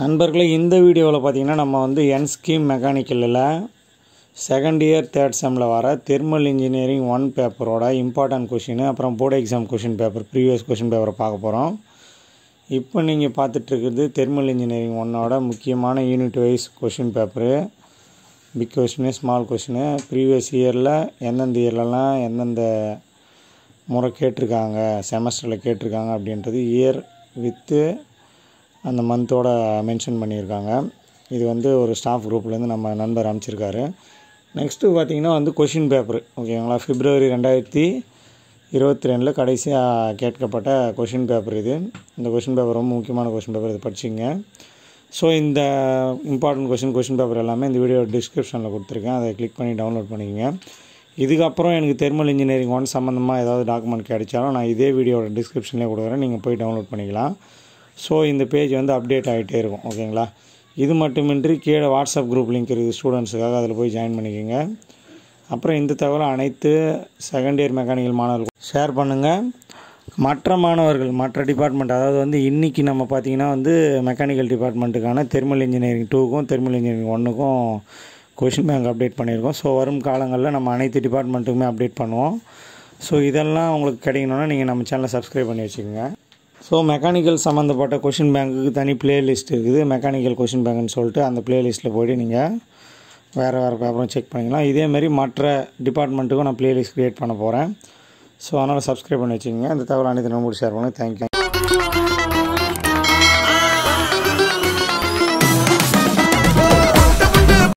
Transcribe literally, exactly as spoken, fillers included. நண்பர்களே, இந்த வீடியோவில் பார்த்தீங்கன்னா நம்ம வந்து என் ஸ்கீம் மெக்கானிக்கலில் செகண்ட் இயர் தேர்ட் செம்மில் வர தெர்மல் இன்ஜினியரிங் ஒன் பேப்பரோட இம்பார்ட்டன்ட் கொஷின், அப்புறம் board exam question paper, previous question பேப்பரை பார்க்க போகிறோம். இப்போ நீங்கள் பார்த்துட்ருக்குறது தெர்மல் இன்ஜினியரிங் ஒன்னோட முக்கியமான unit wise question paper. Big question, small question, previous இயரில் எந்தெந்த இயர்லலாம் எந்தெந்த முறை கேட்டிருக்காங்க, செமஸ்டரில் கேட்டிருக்காங்க அப்படின்றது இயர் வித்து அந்த மந்தோட மென்ஷன் பண்ணியிருக்காங்க. இது வந்து ஒரு ஸ்டாஃப் குரூப்லேருந்து நம்ம நண்பர் அனுப்பிச்சிருக்காரு. நெக்ஸ்ட்டு பார்த்திங்கன்னா வந்து கொஷின் பேப்பர், ஓகேங்களா. பிப்ரவரி ரெண்டாயிரத்தி இருபத்தி ரெண்டில் கடைசியாக கேட்கப்பட்ட கொஷின் பேப்பர் இது. இந்த கொஷின் பேப்பர் ரொம்ப முக்கியமான கொஷின் பேப்பர், இது படிச்சிங்க. ஸோ இந்த இம்பார்ட்டன்ட் கொஷின் கொஷின் பேப்பர் எல்லாமே இந்த வீடியோ டிஸ்கிரிப்ஷனில் கொடுத்துருக்கேன், அதை கிளிக் பண்ணி டவுன்லோட் பண்ணிக்கோங்க. இதுக்கப்புறம் எனக்கு தெர்மல் இன்ஜினியரிங் ஒன் சம்மந்தமாக ஏதாவது டாக்குமெண்ட் கிடைச்சாலும் நான் இதே வீடியோட டிஸ்கிரிப்ஷன்லேயே கொடுக்குறேன், நீங்கள் போய் டவுன்லோட் பண்ணிக்கலாம். ஸோ இந்த பேஜ் வந்து அப்டேட் ஆகிட்டே இருக்கும், ஓகேங்களா. இது மட்டுமின்றி கீழே வாட்ஸ்அப் குரூப் லிங்க் இருக்குது ஸ்டூடெண்ட்ஸுக்காக, அதில் போய் ஜாயின் பண்ணிக்கோங்க. அப்புறம் இந்த தகவலை அனைத்து செகண்ட் இயர் மெக்கானிக்கல் மாணவர்கள் ஷேர் பண்ணுங்கள். மற்ற மாணவர்கள் மற்ற டிபார்ட்மெண்ட், அதாவது வந்து இன்றைக்கி நம்ம பார்த்திங்கன்னா வந்து மெக்கானிக்கல் டிபார்ட்மெண்ட்டுக்கான தெர்மல் இன்ஜினியரிங் டூக்கும் தெர்மல் இன்ஜினியரிங் ஒன்றுக்கும் கொஷின் பேங்க் அப்டேட் பண்ணியிருக்கோம். ஸோ வரும் காலங்களில் நம்ம அனைத்து டிபார்ட்மெண்ட்டுக்குமே அப்டேட் பண்ணுவோம். ஸோ இதெல்லாம் உங்களுக்கு கிடைக்கணுன்னா நீங்கள் நம்ம சேனலை சப்ஸ்கிரைப் பண்ணி வச்சுக்கோங்க. ஸோ மெக்கானிக்கல் சம்மந்தப்பட்ட கொஷின் பேங்க்குக்கு தனி பிளேலிஸ்ட் இருக்குது, மெக்கானிக்கல் கொஷின் பேங்க்குன்னு சொல்லிட்டு. அந்த பிளேலிஸ்ட்டில் போய்ட்டு நீங்கள் வேறு வேறு பேப்பரும் செக் பண்ணிக்கலாம். இதேமாரி மற்ற டிபார்ட்மெண்ட்டுக்கும் நான் பிளேலிஸ்ட் க்ரியேட் பண்ண போகிறேன். ஸோ அதனால் சப்ஸ்கிரைப் பண்ணி வச்சுக்கோங்க. இந்த தகவல் அனைத்து நம்பர் ஷேர் பண்ணுங்கள். தேங்க்யூ.